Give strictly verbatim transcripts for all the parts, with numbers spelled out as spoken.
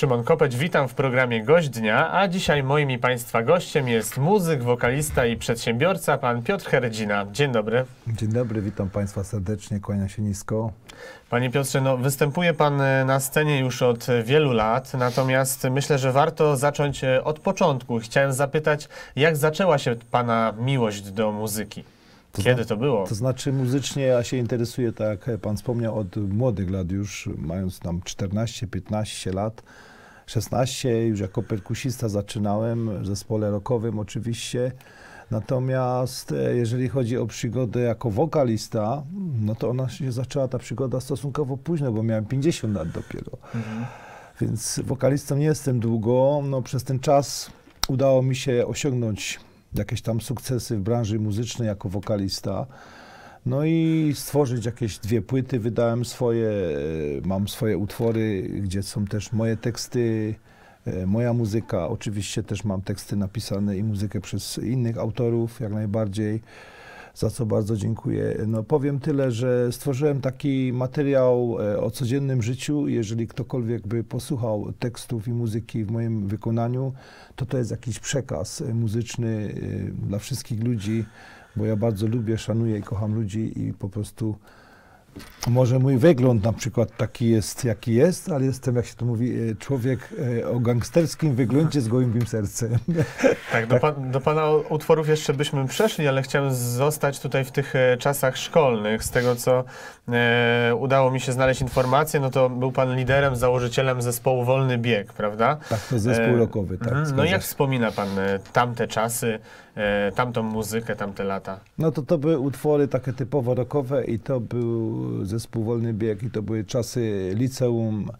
Szymon Kopeć, witam w programie Gość Dnia, a dzisiaj moim i Państwa gościem jest muzyk, wokalista i przedsiębiorca, pan Piotr Herdzina. Dzień dobry. Dzień dobry, witam Państwa serdecznie, kłaniam się nisko. Panie Piotrze, no, występuje Pan na scenie już od wielu lat, natomiast myślę, że warto zacząć od początku. Chciałem zapytać, jak zaczęła się Pana miłość do muzyki? To Kiedy to było? To znaczy muzycznie ja się interesuję, tak jak Pan wspomniał, od młodych lat już, mając tam czternaście, piętnaście lat, szesnaście, już jako perkusista zaczynałem, w zespole rockowym oczywiście. Natomiast jeżeli chodzi o przygodę jako wokalista, no to ona się zaczęła, ta przygoda, stosunkowo późno, bo miałem pięćdziesiąt lat dopiero. Mhm. Więc wokalistą nie jestem długo, no przez ten czas udało mi się osiągnąć jakieś tam sukcesy w branży muzycznej jako wokalista. No i stworzyć jakieś dwie płyty, wydałem swoje, mam swoje utwory, gdzie są też moje teksty, moja muzyka. Oczywiście też mam teksty napisane i muzykę przez innych autorów, jak najbardziej, za co bardzo dziękuję. No powiem tyle, że stworzyłem taki materiał o codziennym życiu. Jeżeli ktokolwiek by posłuchał tekstów i muzyki w moim wykonaniu, to to jest jakiś przekaz muzyczny dla wszystkich ludzi, bo ja bardzo lubię, szanuję i kocham ludzi i po prostu może mój wygląd na przykład taki jest, jaki jest, ale jestem, jak się to mówi, człowiek o gangsterskim wyglądzie z gołębim sercem. Tak, do, pan, do Pana utworów jeszcze byśmy przeszli, ale chciałem zostać tutaj w tych czasach szkolnych. Z tego, co e, udało mi się znaleźć informację, no to był Pan liderem, założycielem zespołu Wolny Bieg, prawda? Tak, to zespół rockowy, tak. E, no jak wspomina Pan tamte czasy, e, tamtą muzykę, tamte lata? No to to były utwory takie typowo rockowe i to był zespół Wolny Bieg i to były czasy liceum,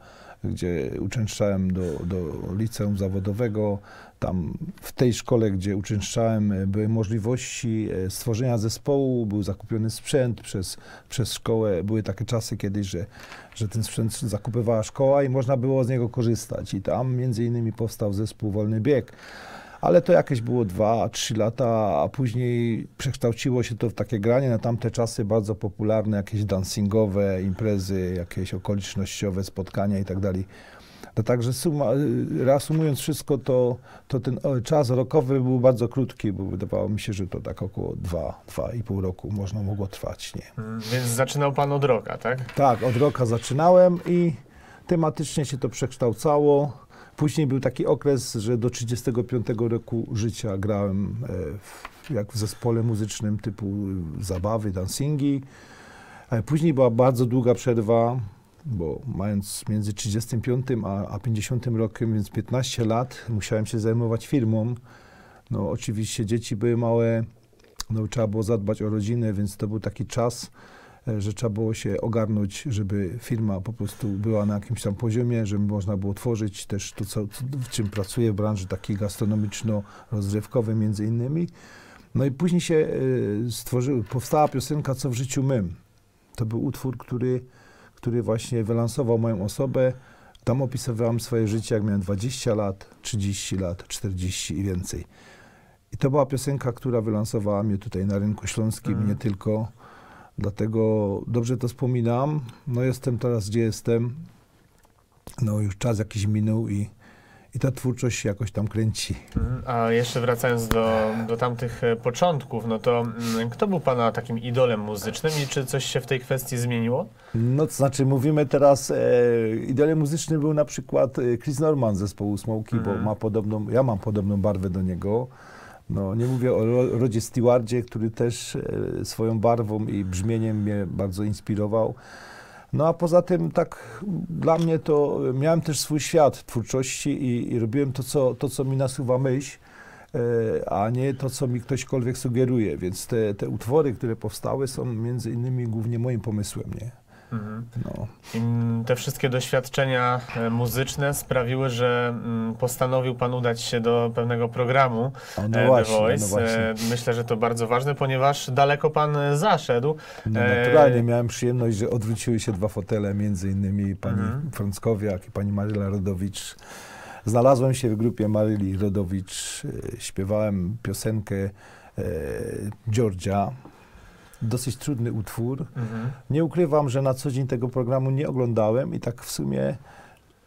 gdzie uczęszczałem do, do liceum zawodowego. Tam w tej szkole, gdzie uczęszczałem, były możliwości stworzenia zespołu, był zakupiony sprzęt przez, przez szkołę. Były takie czasy kiedyś, że, że ten sprzęt zakupywała szkoła i można było z niego korzystać. I tam między innymi powstał zespół Wolny Bieg. Ale to jakieś było dwa, trzy lata, a później przekształciło się to w takie granie na tamte czasy bardzo popularne, jakieś dancingowe imprezy, jakieś okolicznościowe spotkania i tak dalej. No także suma, reasumując wszystko, to, to ten czas rockowy był bardzo krótki, bo wydawało mi się, że to tak około dwa, dwa i pół roku można mogło trwać. Nie? Hmm, więc zaczynał Pan od rocka, tak? Tak, od rocka zaczynałem i tematycznie się to przekształcało. Później był taki okres, że do trzydziestego piątego roku życia grałem w, jak w zespole muzycznym typu zabawy, dancingi. Później była bardzo długa przerwa, bo mając między trzydziestym piątym a, a pięćdziesiątym rokiem, więc piętnaście lat, musiałem się zajmować firmą. No oczywiście dzieci były małe, no trzeba było zadbać o rodzinę, więc to był taki czas, że trzeba było się ogarnąć, żeby firma po prostu była na jakimś tam poziomie, żeby można było tworzyć też to, co, w czym pracuję, w branży takiej gastronomiczno-rozrywkowej między innymi. No i później się stworzył, powstała piosenka Co w życiu mym. To był utwór, który, który właśnie wylansował moją osobę. Tam opisywałem swoje życie, jak miałem dwadzieścia lat, trzydzieści lat, czterdzieści i więcej. I to była piosenka, która wylansowała mnie tutaj na rynku śląskim, mm. nie tylko. Dlatego dobrze to wspominam. No jestem teraz, gdzie jestem. No już czas jakiś minął i, i ta twórczość się jakoś tam kręci. A jeszcze wracając do, do tamtych początków, no to kto był Pana takim idolem muzycznym i czy coś się w tej kwestii zmieniło? No to znaczy mówimy teraz, e, idolem muzycznym był na przykład Chris Norman z zespołu Smokey, mm. bo ma podobną, ja mam podobną barwę do niego. No, nie mówię o Rodzie Stewardzie, który też e, swoją barwą i brzmieniem mnie bardzo inspirował. No a poza tym tak dla mnie to miałem też swój świat twórczości i, i robiłem to co, to, co mi nasuwa myśl, e, a nie to, co mi ktośkolwiek sugeruje. Więc te, te utwory, które powstały, są między innymi głównie moim pomysłem. Nie? Mhm. No. I te wszystkie doświadczenia muzyczne sprawiły, że postanowił Pan udać się do pewnego programu no The właśnie, Voice. No właśnie. Myślę, że to bardzo ważne, ponieważ daleko Pan zaszedł. No, naturalnie miałem przyjemność, że odwróciły się dwa fotele, między innymi pani mhm. Frąckowiak i pani Maryla Rodowicz. Znalazłem się w grupie Maryli Rodowicz, śpiewałem piosenkę Georgia. Dosyć trudny utwór. Mhm. Nie ukrywam, że na co dzień tego programu nie oglądałem i tak w sumie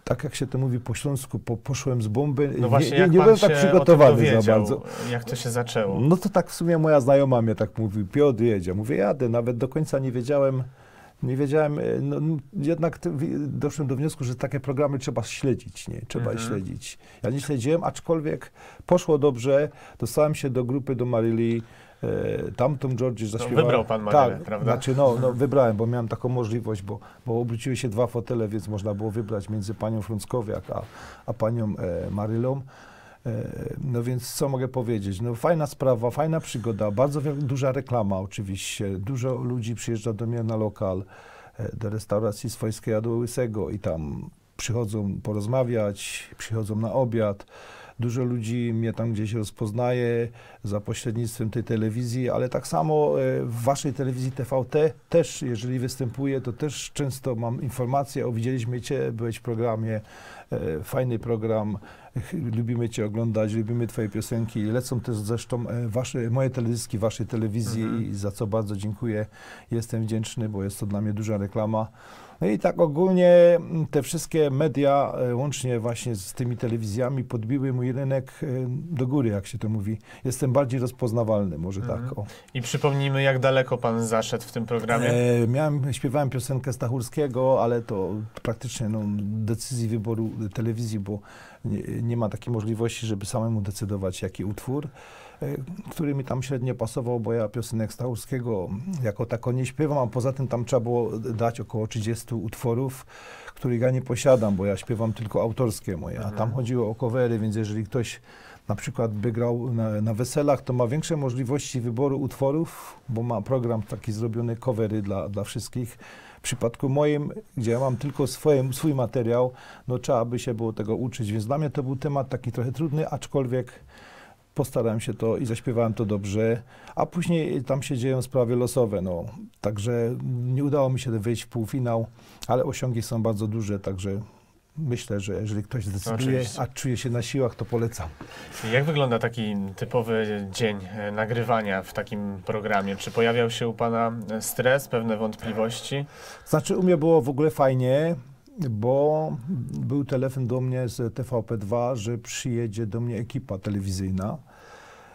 tak jak się to mówi po śląsku, po, poszłem z bomby, no właśnie, nie, nie, nie byłem tak przygotowany za bardzo. Jak to się zaczęło? No to tak w sumie moja znajoma mnie tak mówi, Piotr jedzie. Mówię, jadę, nawet do końca nie wiedziałem, nie wiedziałem, no, jednak doszedłem do wniosku, że takie programy trzeba śledzić, nie? Trzeba mhm. śledzić. Ja nie śledziłem, aczkolwiek poszło dobrze, dostałem się do grupy, do Maryli, tamtą Georgia zaśpiewała. No, wybrał pan Marylę, tak, prawda? Znaczy, no, no wybrałem, bo miałem taką możliwość, bo, bo obróciły się dwa fotele, więc można było wybrać między panią Frąckowiak a, a panią e, Marylą. E, no więc co mogę powiedzieć? No fajna sprawa, fajna przygoda, bardzo duża reklama oczywiście. Dużo ludzi przyjeżdża do mnie na lokal, e, do restauracji Swojskie Jadło Łysego i tam przychodzą porozmawiać, przychodzą na obiad. Dużo ludzi mnie tam gdzieś rozpoznaje za pośrednictwem tej telewizji, ale tak samo w waszej telewizji T V T też, jeżeli występuję, to też często mam informacje o widzieliśmy cię, byłeś w programie, fajny program, lubimy cię oglądać, lubimy twoje piosenki, lecą też zresztą wasze, moje teledyski waszej telewizji mhm. i za co bardzo dziękuję, jestem wdzięczny, bo jest to dla mnie duża reklama. No i tak ogólnie te wszystkie media, łącznie właśnie z tymi telewizjami, podbiły mój rynek do góry, jak się to mówi. Jestem bardziej rozpoznawalny, może mm. tak. O. I przypomnijmy, jak daleko pan zaszedł w tym programie? E, miałem, śpiewałem piosenkę Stachurskiego, ale to praktycznie no, decyzji wyboru telewizji, bo nie, nie ma takiej możliwości, żeby samemu decydować, jaki utwór, który mi tam średnio pasował, bo ja piosenek Stachurskiego jako tako nie śpiewam, a poza tym tam trzeba było dać około trzydziestu utworów, których ja nie posiadam, bo ja śpiewam tylko autorskie moje, a tam chodziło o covery, więc jeżeli ktoś na przykład by grał na, na weselach, to ma większe możliwości wyboru utworów, bo ma program taki zrobiony covery dla, dla wszystkich. W przypadku moim, gdzie ja mam tylko swoje, swój materiał, no trzeba by się było tego uczyć, więc dla mnie to był temat taki trochę trudny, aczkolwiek postarałem się to i zaśpiewałem to dobrze, a później tam się dzieją sprawy losowe, no. Także nie udało mi się wyjść w półfinał, ale osiągi są bardzo duże, także myślę, że jeżeli ktoś zdecyduje, oczywiście, a czuje się na siłach, to polecam. Jak wygląda taki typowy dzień nagrywania w takim programie? Czy pojawiał się u pana stres, pewne wątpliwości? Znaczy u mnie było w ogóle fajnie, bo był telefon do mnie z T V P dwa, że przyjedzie do mnie ekipa telewizyjna.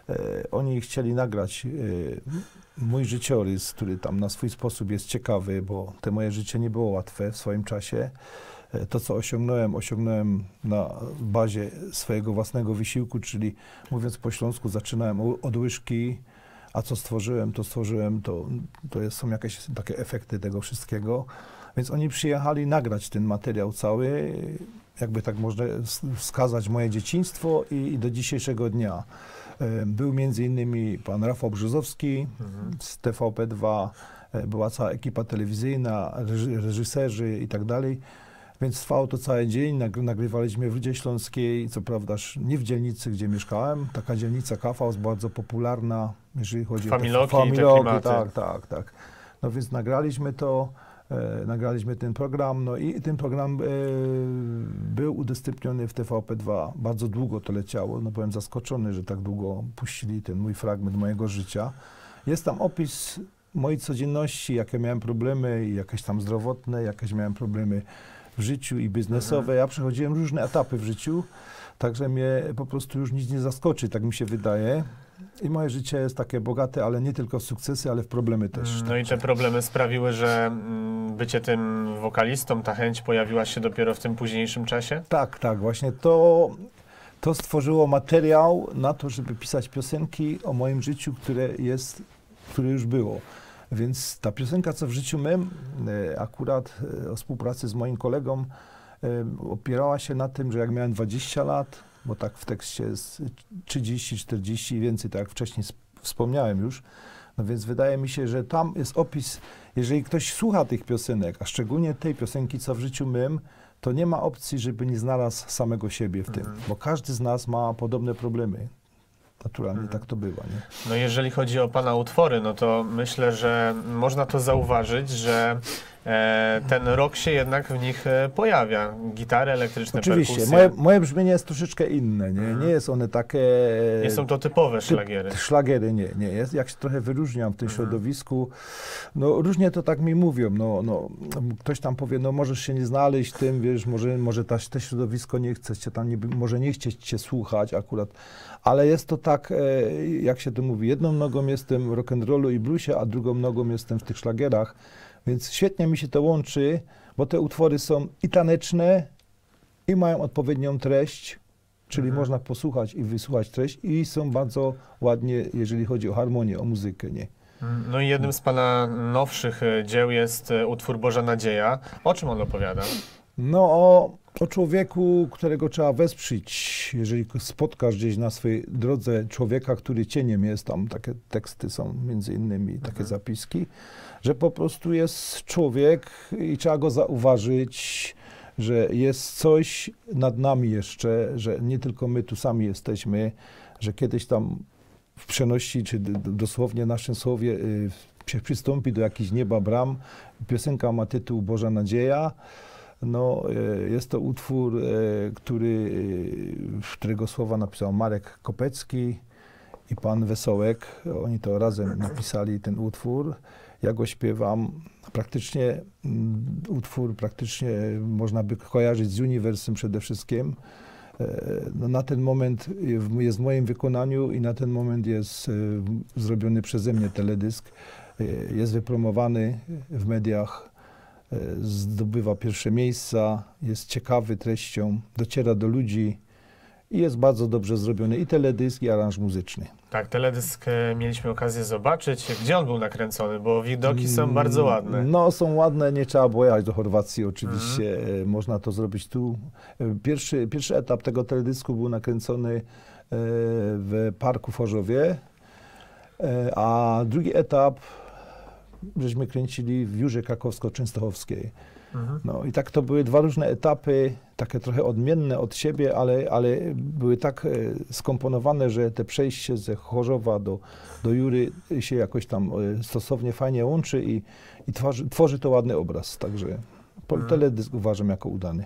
E, oni chcieli nagrać e, mój życiorys, który tam na swój sposób jest ciekawy, bo te moje życie nie było łatwe w swoim czasie. E, to, co osiągnąłem, osiągnąłem na bazie swojego własnego wysiłku, czyli mówiąc po śląsku, zaczynałem od łyżki, a co stworzyłem, to stworzyłem, to, to jest, są jakieś takie efekty tego wszystkiego. Więc oni przyjechali nagrać ten materiał cały, jakby tak można wskazać moje dzieciństwo i, i do dzisiejszego dnia. Był między innymi pan Rafał Brzozowski mhm. z T V P dwa, była cała ekipa telewizyjna, reżyserzy i tak dalej. Więc trwało to cały dzień, nagrywaliśmy w Rudzie Śląskiej, co prawda nie w dzielnicy, gdzie mieszkałem. Taka dzielnica K F A jest bardzo popularna, jeżeli chodzi familoki, o te familoki, tak, tak, tak. No więc nagraliśmy to. E, nagraliśmy ten program, no i ten program e, był udostępniony w T V P dwa. Bardzo długo to leciało, no byłem zaskoczony, że tak długo puścili ten mój fragment mojego życia. Jest tam opis mojej codzienności, jakie miałem problemy, jakieś tam zdrowotne, jakieś miałem problemy w życiu i biznesowe. Ja przechodziłem różne etapy w życiu, także mnie po prostu już nic nie zaskoczy, tak mi się wydaje. I moje życie jest takie bogate, ale nie tylko w sukcesy, ale w problemy też. No i te problemy sprawiły, że bycie tym wokalistą, ta chęć pojawiła się dopiero w tym późniejszym czasie? Tak, tak, właśnie to, to stworzyło materiał na to, żeby pisać piosenki o moim życiu, które jest, które już było. Więc ta piosenka, co w życiu mym, akurat o współpracy z moim kolegą, opierała się na tym, że jak miałem dwadzieścia lat, bo tak w tekście jest trzydzieści, czterdzieści i więcej, tak jak wcześniej wspomniałem już. No więc wydaje mi się, że tam jest opis, jeżeli ktoś słucha tych piosenek, a szczególnie tej piosenki, co w życiu mym, to nie ma opcji, żeby nie znalazł samego siebie w tym, mhm. bo każdy z nas ma podobne problemy. Naturalnie mhm. tak to bywa, nie? No jeżeli chodzi o pana utwory, no to myślę, że można to zauważyć, że ten rok się jednak w nich pojawia. Gitary elektryczne, oczywiście, perkusje. Moje, moje brzmienie jest troszeczkę inne, nie, nie jest one takie... Nie są to typowe szlagiery. Ty, szlagiery nie, nie jest. Jak się trochę wyróżniam w tym mhm. środowisku, no różnie to tak mi mówią, no, no ktoś tam powie, no możesz się nie znaleźć tym, wiesz, może, może ta, te środowisko nie chce cię tam, nie, może nie chcieć cię słuchać akurat, ale jest to tak, jak się to mówi, jedną nogą jestem w rock'n'rollu i bluesie, a drugą nogą jestem w tych szlagierach. Więc świetnie mi się to łączy, bo te utwory są i taneczne, i mają odpowiednią treść, czyli mhm. można posłuchać i wysłuchać treść, i są bardzo ładnie, jeżeli chodzi o harmonię, o muzykę, nie? No i jednym z pana nowszych dzieł jest utwór Boża Nadzieja. O czym on opowiada? No o, o człowieku, którego trzeba wesprzeć, jeżeli spotkasz gdzieś na swojej drodze człowieka, który cieniem jest, tam takie teksty są między innymi, takie mhm. zapiski, że po prostu jest człowiek i trzeba go zauważyć, że jest coś nad nami jeszcze, że nie tylko my tu sami jesteśmy, że kiedyś tam w przenośni, czy dosłownie w naszym słowie, się przystąpi do jakichś nieba bram. Piosenka ma tytuł Boża Nadzieja. No, jest to utwór, który, którego słowa napisał Marek Kopecki i pan Wesołek. Oni to razem napisali ten utwór. Ja go śpiewam. Praktycznie utwór praktycznie można by kojarzyć z uniwersum przede wszystkim. No, na ten moment jest w moim wykonaniu i na ten moment jest zrobiony przeze mnie teledysk. Jest wypromowany w mediach, zdobywa pierwsze miejsca, jest ciekawy treścią, dociera do ludzi. I jest bardzo dobrze zrobiony i teledysk, i aranż muzyczny. Tak, teledysk e, mieliśmy okazję zobaczyć. Gdzie on był nakręcony? Bo widoki są mm, bardzo ładne. No, są ładne, nie trzeba było jechać do Chorwacji oczywiście. Mm. E, można to zrobić tu. Pierwszy, pierwszy etap tego teledysku był nakręcony e, w parku w Chorzowie, e, a drugi etap żeśmy kręcili w Jurze Krakowsko-Częstochowskiej. No i tak to były dwa różne etapy, takie trochę odmienne od siebie, ale, ale były tak e, skomponowane, że te przejście ze Chorzowa do, do Jury się jakoś tam e, stosownie fajnie łączy i, i tworzy, tworzy to ładny obraz, także hmm. teledysk uważam jako udany.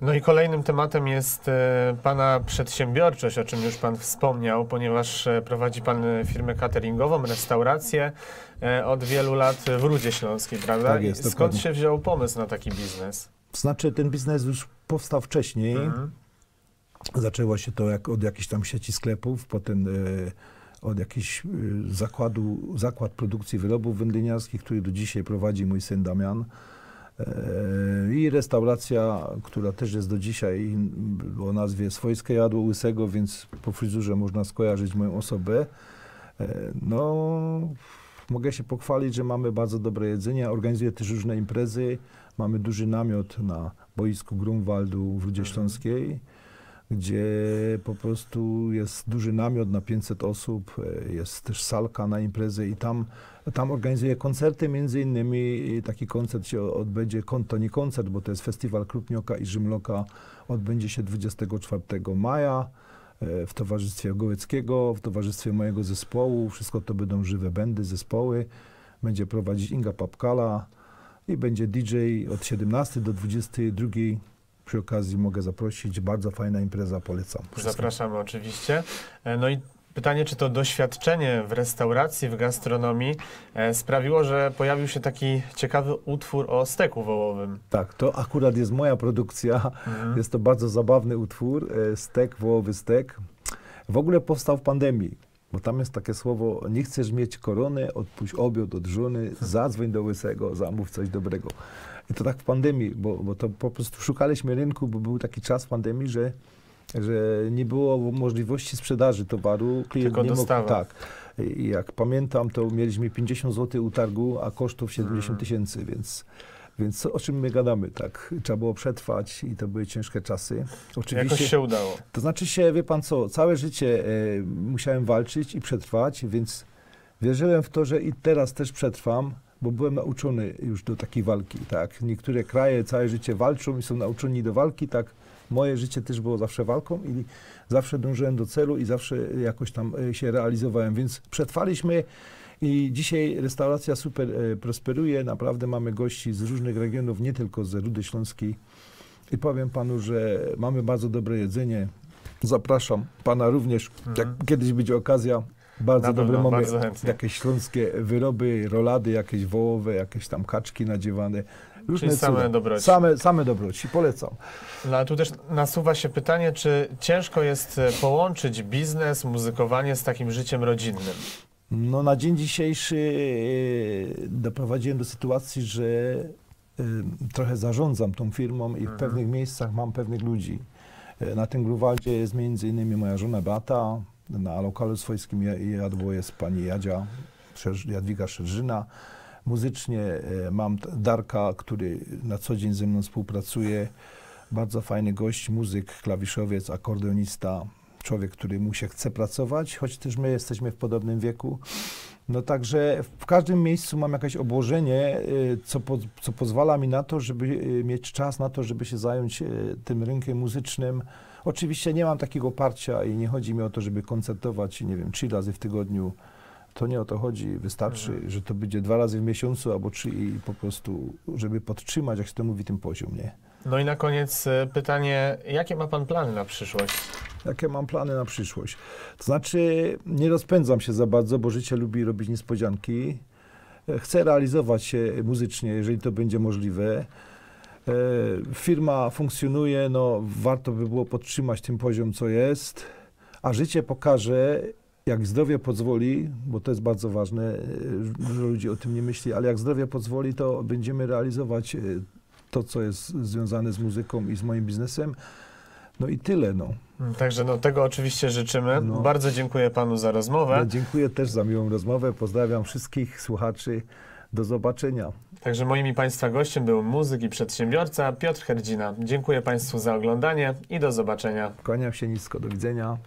No i kolejnym tematem jest e, pana przedsiębiorczość, o czym już pan wspomniał, ponieważ e, prowadzi pan firmę cateringową, restaurację e, od wielu lat w Rudzie Śląskiej, prawda? Tak jest, skąd dokładnie. się wziął pomysł na taki biznes? Znaczy ten biznes już powstał wcześniej. Mhm. Zaczęło się to jak, od jakiejś tam sieci sklepów, potem e, od jakiegoś e, zakładu, zakład produkcji wyrobów wędliniarskich, który do dzisiaj prowadzi mój syn Damian. I restauracja, która też jest do dzisiaj o nazwie Swojskie Jadło Łysego, więc po fryzurze można skojarzyć moją osobę. No, mogę się pochwalić, że mamy bardzo dobre jedzenie, organizuję też różne imprezy. Mamy duży namiot na boisku Grunwaldu w Rudzie Śląskiej, gdzie po prostu jest duży namiot na pięćset osób, jest też salka na imprezy i tam, tam organizuję koncerty, między innymi taki koncert się odbędzie, to nie koncert, bo to jest festiwal Krupnioka i Rzymloka, odbędzie się dwudziestego czwartego maja w towarzystwie Gowieckiego, w towarzystwie mojego zespołu, wszystko to będą żywe bandy, zespoły, będzie prowadzić Inga Papkala i będzie D J od siedemnastej do dwudziestej drugiej. Przy okazji mogę zaprosić. Bardzo fajna impreza, polecam. Wszystkim. Zapraszamy oczywiście. No i pytanie, czy to doświadczenie w restauracji, w gastronomii sprawiło, że pojawił się taki ciekawy utwór o steku wołowym? Tak, to akurat jest moja produkcja. Mhm. Jest to bardzo zabawny utwór. Stek, wołowy stek. W ogóle powstał w pandemii, bo tam jest takie słowo, nie chcesz mieć korony, odpuść obiad od żony, zadzwoń do Łysego, zamów coś dobrego. I to tak w pandemii, bo, bo to po prostu szukaliśmy rynku, bo był taki czas w pandemii, że, że nie było możliwości sprzedaży towaru. Klient Tylko nie dostawa. Mógł, tak. I jak pamiętam, to mieliśmy pięćdziesiąt złotych u targu, a kosztów siedemdziesiąt tysięcy, hmm. więc, więc o czym my gadamy, tak? Trzeba było przetrwać i to były ciężkie czasy. Oczywiście, jakoś się udało. To znaczy się, wie pan co, całe życie e, musiałem walczyć i przetrwać, więc wierzyłem w to, że i teraz też przetrwam, bo byłem nauczony już do takiej walki, tak? Niektóre kraje całe życie walczą i są nauczeni do walki, tak? Moje życie też było zawsze walką i zawsze dążyłem do celu i zawsze jakoś tam się realizowałem, więc przetrwaliśmy I dzisiaj restauracja super prosperuje. Naprawdę mamy gości z różnych regionów, nie tylko z Rudy Śląskiej. I powiem panu, że mamy bardzo dobre jedzenie. Zapraszam pana również, mhm. jak kiedyś będzie okazja. Bardzo na dobre mamy jakieś śląskie wyroby, rolady jakieś wołowe, jakieś tam kaczki nadziewane. Różne Czyli same dobroci. Same, same dobroci, polecam. No, a tu też nasuwa się pytanie, czy ciężko jest połączyć biznes, muzykowanie z takim życiem rodzinnym? No na dzień dzisiejszy doprowadziłem do sytuacji, że trochę zarządzam tą firmą i w mhm. pewnych miejscach mam pewnych ludzi. Na tym Grunwaldzie jest między innymi moja żona Beata, na lokalu swojskim jadło jest pani Jadzia, Jadwiga Szerżyna. Muzycznie mam Darka, który na co dzień ze mną współpracuje. Bardzo fajny gość, muzyk, klawiszowiec, akordeonista. Człowiek, który mu się chce pracować, choć też my jesteśmy w podobnym wieku. No także w każdym miejscu mam jakieś obłożenie, co, po, co pozwala mi na to, żeby mieć czas na to, żeby się zająć tym rynkiem muzycznym. Oczywiście nie mam takiego parcia i nie chodzi mi o to, żeby koncertować, nie wiem, trzy razy w tygodniu. To nie o to chodzi. Wystarczy, mhm. że to będzie dwa razy w miesiącu albo trzy i po prostu, żeby podtrzymać, jak się to mówi, ten poziom, nie? No i na koniec pytanie, jakie ma pan plany na przyszłość? Jakie mam plany na przyszłość? To znaczy, nie rozpędzam się za bardzo, bo życie lubi robić niespodzianki. Chcę realizować się muzycznie, jeżeli to będzie możliwe. E, firma funkcjonuje, no warto by było podtrzymać ten poziom, co jest, a życie pokaże, jak zdrowie pozwoli, bo to jest bardzo ważne, dużo ludzi o tym nie myśli, ale jak zdrowie pozwoli, to będziemy realizować to, co jest związane z muzyką i z moim biznesem. No i tyle, no. Także no, tego oczywiście życzymy. No. Bardzo dziękuję panu za rozmowę. Ja dziękuję też za miłą rozmowę. Pozdrawiam wszystkich słuchaczy. Do zobaczenia. Także moim i państwa gościem był muzyk i przedsiębiorca Piotr Herdzina. Dziękuję państwu za oglądanie i do zobaczenia. Kłaniam się nisko. Do widzenia.